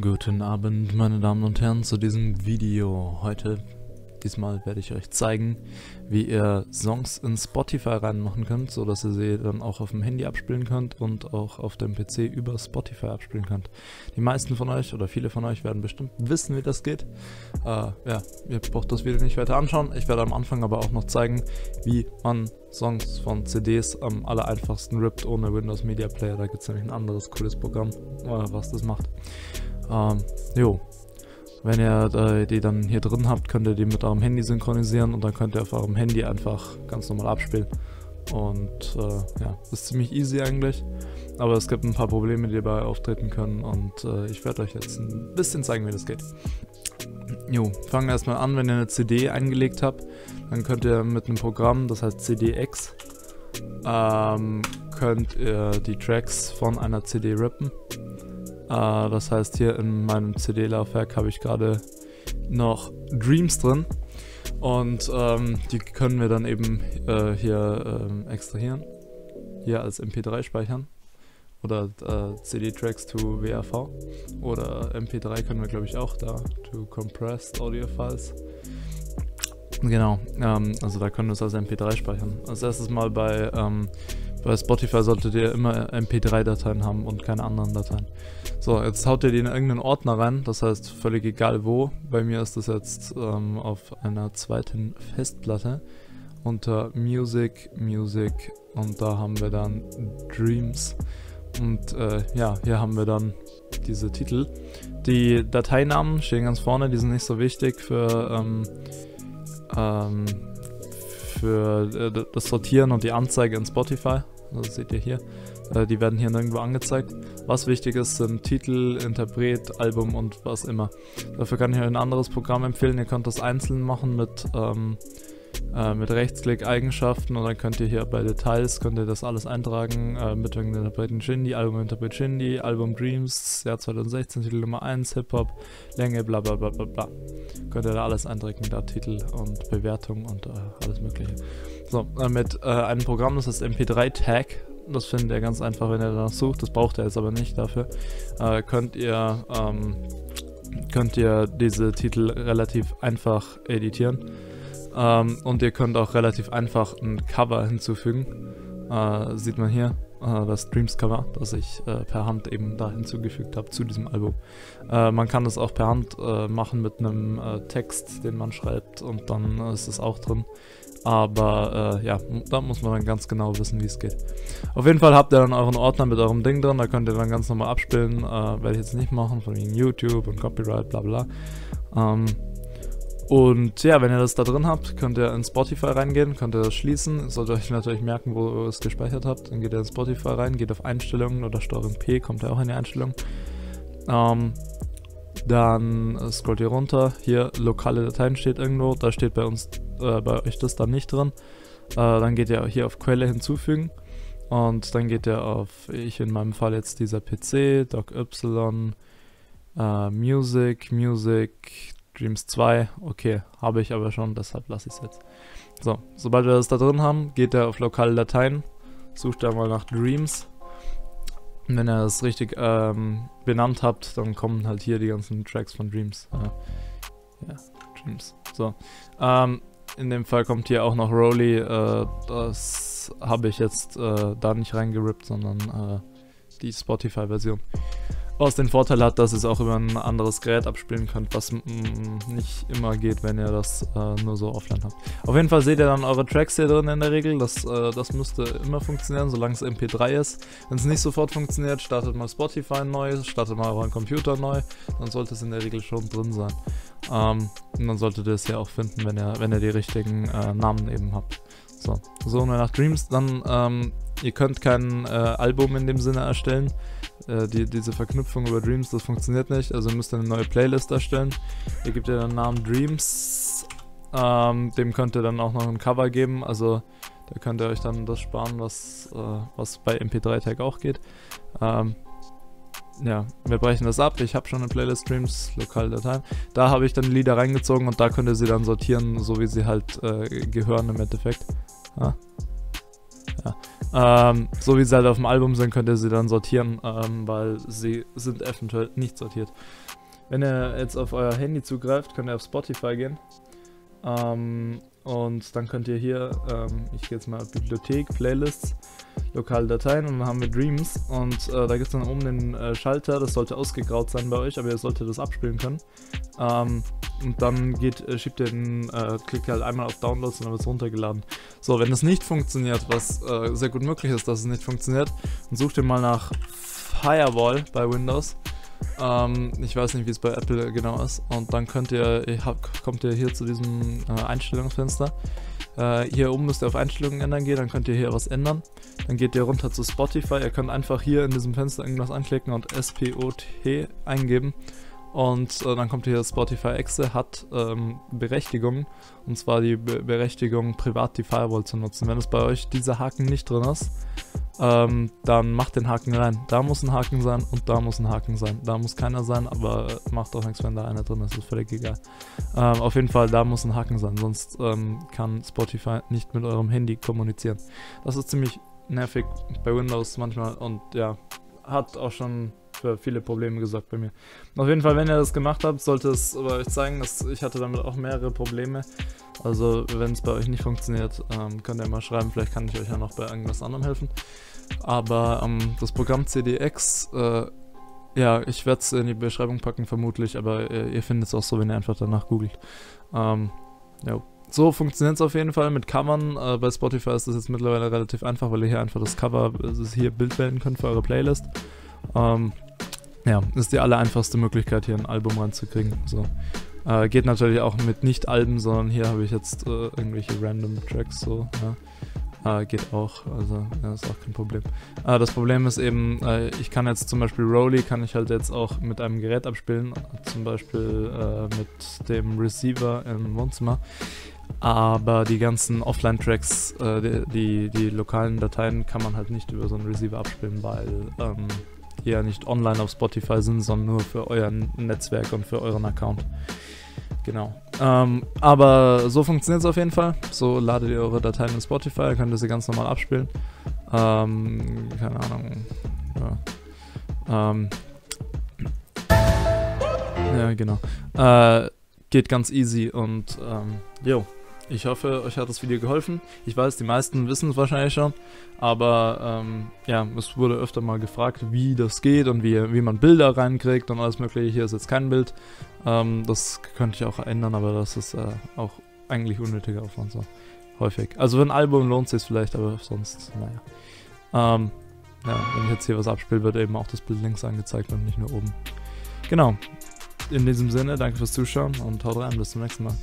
Guten Abend, meine Damen und Herren, zu diesem Video. Diesmal werde ich euch zeigen, wie ihr Songs in Spotify reinmachen könnt, sodass ihr sie dann auch auf dem Handy abspielen könnt und auch auf dem PC über Spotify abspielen könnt. Die meisten von euch oder viele von euch werden bestimmt wissen, wie das geht. Ja, ihr braucht das Video nicht weiter anschauen. Ich werde am Anfang aber auch noch zeigen, wie man Songs von CDs am aller einfachsten rippt ohne Windows Media Player. Da gibt es nämlich ein anderes cooles Programm, was das macht. Wenn ihr die dann hier drin habt, könnt ihr die mit eurem Handy synchronisieren und dann könnt ihr auf eurem Handy einfach ganz normal abspielen. Und ja, ist ziemlich easy eigentlich, aber es gibt ein paar Probleme, die dabei auftreten können, und ich werde euch jetzt ein bisschen zeigen, wie das geht. Fangen wir erstmal an. Wenn ihr eine CD eingelegt habt, dann könnt ihr mit einem Programm, das heißt CDex, könnt ihr die Tracks von einer CD rippen. Das heißt, hier in meinem CD-Laufwerk habe ich gerade noch Dreams drin, und die können wir dann eben hier extrahieren, hier als mp3 speichern oder CD-Tracks to WAV oder mp3 können wir, glaube ich, auch da to compressed audio files. Genau, also da können wir es als mp3 speichern. Als erstes mal bei Spotify solltet ihr immer mp3-Dateien haben und keine anderen Dateien. So, jetzt haut ihr die in irgendeinen Ordner rein, das heißt völlig egal wo. Bei mir ist das jetzt auf einer zweiten Festplatte unter Music, und da haben wir dann Dreams, und ja, hier haben wir dann diese Titel. Die Dateinamen stehen ganz vorne, die sind nicht so wichtig für das Sortieren und die Anzeige in Spotify. Das seht ihr hier. Die werden hier nirgendwo angezeigt. Was wichtig ist, sind Titel, Interpret, Album und was immer. Dafür kann ich euch ein anderes Programm empfehlen. Ihr könnt das einzeln machen mit Rechtsklick, Eigenschaften, und dann könnt ihr hier bei Details könnt ihr das alles eintragen, mit wegen Interpreten Shindy, Album Interpret Shindy, Album Dreams, Jahr 2016, Titel Nummer 1, Hip-Hop, Länge, bla bla bla bla bla. Könnt ihr da alles eintragen, da Titel und Bewertung und alles mögliche. So, mit einem Programm, das heißt mp3-tag, das findet ihr ganz einfach, wenn ihr danach sucht, das braucht ihr jetzt aber nicht dafür, könnt ihr diese Titel relativ einfach editieren. Und ihr könnt auch relativ einfach ein Cover hinzufügen. Sieht man hier, das Dreams Cover, das ich per Hand eben da hinzugefügt habe zu diesem Album. Man kann das auch per Hand machen mit einem Text, den man schreibt, und dann ist es auch drin. Aber ja, da muss man dann ganz genau wissen, wie es geht. Auf jeden Fall habt ihr dann euren Ordner mit eurem Ding drin, da könnt ihr dann ganz normal abspielen. Werde ich jetzt nicht machen, von wegen YouTube und Copyright, bla bla. Und ja, wenn ihr das da drin habt, könnt ihr in Spotify reingehen, könnt ihr das schließen. Solltet ihr euch natürlich merken, wo ihr es gespeichert habt. Dann geht ihr in Spotify rein, geht auf Einstellungen oder STRG-P, kommt ihr auch in die Einstellungen. Dann scrollt ihr runter, hier lokale Dateien steht irgendwo, da steht bei uns, bei euch das dann nicht drin. Dann geht ihr hier auf Quelle hinzufügen, und dann geht ihr auf, ich in meinem Fall jetzt dieser PC, doc-y, music, Dreams 2, okay, habe ich aber schon, deshalb lasse ich es jetzt. So, sobald wir das da drin haben, geht er auf lokale Dateien, sucht da mal nach Dreams. Und wenn ihr das richtig benannt habt, dann kommen halt hier die ganzen Tracks von Dreams. Ja, Dreams. So, in dem Fall kommt hier auch noch Rolly, das habe ich jetzt da nicht reingerippt, sondern die Spotify-Version. Was den Vorteil hat, dass ihr es auch über ein anderes Gerät abspielen könnt, was nicht immer geht, wenn ihr das nur so offline habt. Auf jeden Fall seht ihr dann eure Tracks hier drin in der Regel, das müsste immer funktionieren, solange es mp3 ist. Wenn es nicht sofort funktioniert, startet mal Spotify neu, startet mal euren Computer neu, dann sollte es in der Regel schon drin sein. Und dann solltet ihr es ja auch finden, wenn ihr die richtigen Namen eben habt. So, suchen wir nach Dreams, dann ihr könnt kein Album in dem Sinne erstellen. Diese Verknüpfung über Dreams, das funktioniert nicht, also müsst ihr eine neue Playlist erstellen. Ihr gebt ihr den Namen Dreams, dem könnt ihr dann auch noch ein Cover geben, also da könnt ihr euch dann das sparen, was bei mp3-tag auch geht. Ja, wir brechen das ab, ich habe schon eine Playlist Dreams, lokale Dateien, da habe ich dann Lieder reingezogen, und da könnt ihr sie dann sortieren, so wie sie halt gehören im Endeffekt. Ja. So wie sie halt auf dem Album sind, könnt ihr sie dann sortieren, weil sie sind eventuell nicht sortiert. Wenn ihr jetzt auf euer Handy zugreift, könnt ihr auf Spotify gehen. Und dann könnt ihr hier, ich gehe jetzt mal auf Bibliothek, Playlists, lokale Dateien, und dann haben wir Dreams, und da gibt es dann oben den Schalter, das sollte ausgegraut sein bei euch, aber ihr solltet das abspielen können. Und dann schiebt ihr den, klickt halt einmal auf Downloads und dann wird es runtergeladen. So, wenn das nicht funktioniert, was sehr gut möglich ist, dass es nicht funktioniert, dann sucht ihr mal nach Firewall bei Windows. Ich weiß nicht, wie es bei Apple genau ist, und dann kommt ihr hier zu diesem Einstellungsfenster. Hier oben müsst ihr auf Einstellungen ändern gehen, dann könnt ihr hier was ändern. Dann geht ihr runter zu Spotify, ihr könnt einfach hier in diesem Fenster irgendwas anklicken und SPOT eingeben, und dann kommt hier Spotify-Exe, hat Berechtigungen, und zwar die Berechtigung, privat die Firewall zu nutzen. Wenn es bei euch dieser Haken nicht drin ist, dann macht den Haken rein. Da muss ein Haken sein und da muss ein Haken sein. Da muss keiner sein, aber macht auch nichts, wenn da einer drin ist. Ist völlig egal. Auf jeden Fall, da muss ein Haken sein, sonst kann Spotify nicht mit eurem Handy kommunizieren. Das ist ziemlich nervig bei Windows manchmal, und ja, hat auch schon für viele Probleme gesorgt bei mir. Auf jeden Fall, wenn ihr das gemacht habt, sollte es bei euch zeigen, dass ich hatte damit auch mehrere Probleme. Also wenn es bei euch nicht funktioniert, könnt ihr mal schreiben, vielleicht kann ich euch ja noch bei irgendwas anderem helfen. Aber das Programm CDex, ja, ich werde es in die Beschreibung packen vermutlich, aber ihr findet es auch so, wenn ihr einfach danach googelt. Ja. So funktioniert es auf jeden Fall mit Covern. Bei Spotify ist das jetzt mittlerweile relativ einfach, weil ihr hier einfach das Cover, also hier Bild wählen könnt für eure Playlist. Ja, ist die aller einfachste Möglichkeit, hier ein Album ranzukriegen. So. Geht natürlich auch mit nicht Alben, sondern hier habe ich jetzt irgendwelche random Tracks, so, ja. Geht auch, also ja, ist auch kein Problem. Das Problem ist eben, ich kann jetzt zum Beispiel Rolly, kann ich halt jetzt auch mit einem Gerät abspielen, zum Beispiel mit dem Receiver im Wohnzimmer. Aber die ganzen Offline-Tracks, die lokalen Dateien, kann man halt nicht über so einen Receiver abspielen, weil die ja nicht online auf Spotify sind, sondern nur für euer Netzwerk und für euren Account. Genau. Aber so funktioniert es auf jeden Fall. So ladet ihr eure Dateien in Spotify, könnt ihr sie ganz normal abspielen. Keine Ahnung. Ja, ja genau. Geht ganz easy, und jo, ich hoffe, euch hat das Video geholfen. Ich weiß, die meisten wissen es wahrscheinlich schon, aber ja, es wurde öfter mal gefragt, wie das geht und wie man Bilder reinkriegt und alles mögliche. Hier ist jetzt kein Bild, das könnte ich auch ändern, aber das ist auch eigentlich unnötiger Aufwand, so häufig. Also für ein Album lohnt es sich vielleicht, aber sonst, naja. Ja, wenn ich jetzt hier was abspiele, wird eben auch das Bild links angezeigt und nicht nur oben. Genau. In diesem Sinne, danke fürs Zuschauen und haut rein, bis zum nächsten Mal.